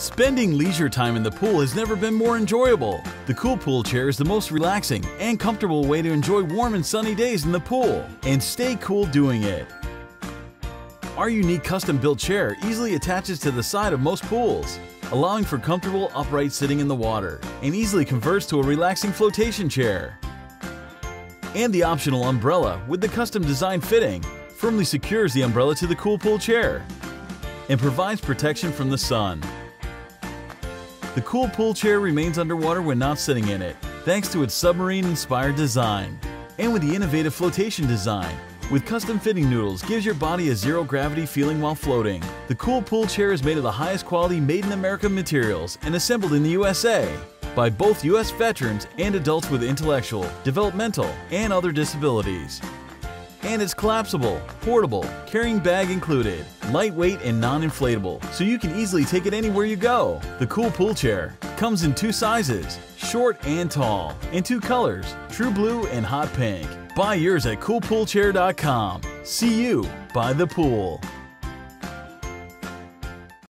Spending leisure time in the pool has never been more enjoyable. The Cool Pool Chair is the most relaxing and comfortable way to enjoy warm and sunny days in the pool and stay cool doing it. Our unique custom-built chair easily attaches to the side of most pools, allowing for comfortable upright sitting in the water, and easily converts to a relaxing flotation chair. And the optional umbrella with the custom design fitting firmly secures the umbrella to the Cool Pool Chair and provides protection from the sun. The Cool Pool Chair remains underwater when not sitting in it, thanks to its submarine-inspired design. And with the innovative flotation design, with custom fitting noodles, gives your body a zero-gravity feeling while floating. The Cool Pool Chair is made of the highest quality made-in-America materials and assembled in the USA by both U.S. veterans and adults with intellectual, developmental, and other disabilities. And it's collapsible, portable, carrying bag included, lightweight and non-inflatable, so you can easily take it anywhere you go. The Cool Pool Chair comes in 2 sizes, short and tall, in 2 colors, true blue and hot pink. Buy yours at coolpoolchair.com. See you by the pool.